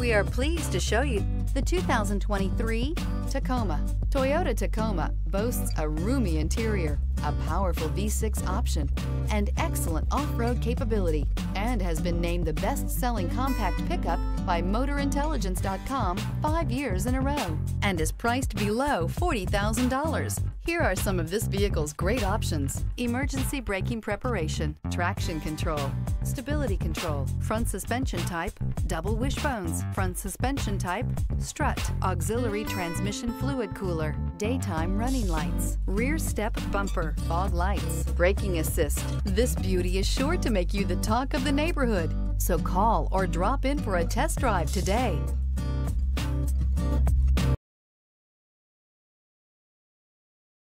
We are pleased to show you the 2023 Tacoma. Toyota Tacoma boasts a roomy interior, a powerful V6 option, and excellent off-road capability, and has been named the best-selling compact pickup by MotorIntelligence.com 5 years in a row, and is priced below $40,000. Here are some of this vehicle's great options: emergency braking preparation, traction control, stability control, front suspension type, double wishbones, front suspension type, strut, auxiliary transmission fluid cooler, daytime running lights, rear step bumper, fog lights, braking assist. This beauty is sure to make you the talk of the neighborhood, so call or drop in for a test drive today.